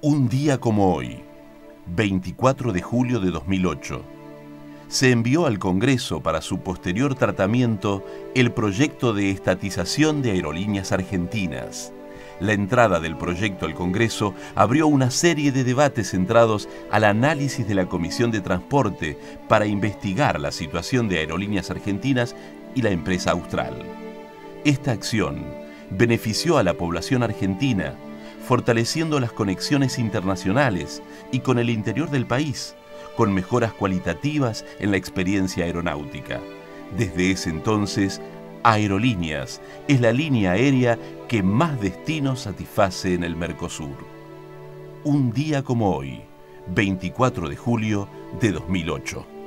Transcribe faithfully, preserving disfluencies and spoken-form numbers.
Un día como hoy, veinticuatro de julio de dos mil ocho, se envió al Congreso para su posterior tratamiento el proyecto de estatización de Aerolíneas Argentinas. La entrada del proyecto al Congreso abrió una serie de debates centrados al análisis de la Comisión de Transporte para investigar la situación de Aerolíneas Argentinas y la empresa Austral. Esta acción benefició a la población argentina, fortaleciendo las conexiones internacionales y con el interior del país, con mejoras cualitativas en la experiencia aeronáutica. Desde ese entonces, Aerolíneas es la línea aérea que más destinos satisface en el Mercosur. Un día como hoy, veinticuatro de julio de dos mil ocho.